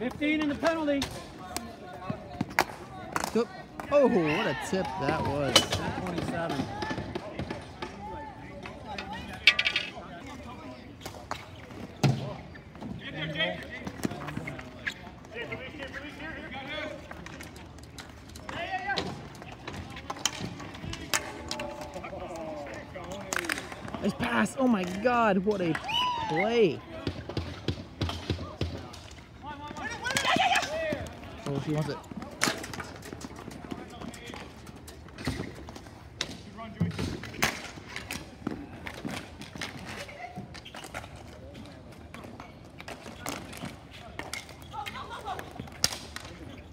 15 in the penalty. Oh, what a tip that was. 27. Nice pass. Oh my God, what a play. Oh, she wants it.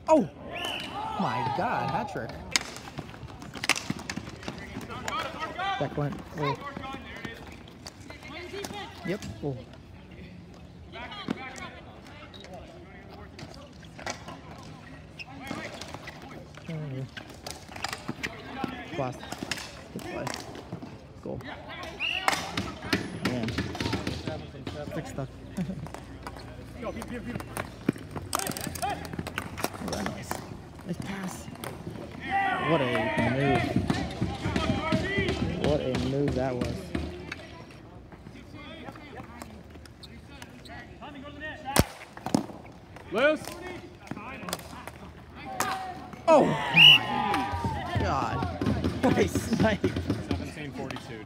Oh my God, hat trick. Back went. Oh. Yep. Oh. Blast. Good play. Goal. Man. Stick stuck. Oh, that nice. Nice pass. What a move. What a move that was. Loose. Oh my God. What a snipe. 17:42.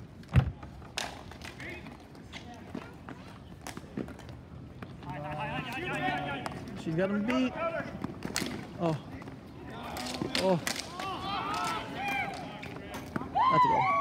She's got him beat. Oh. Oh. That's a goal.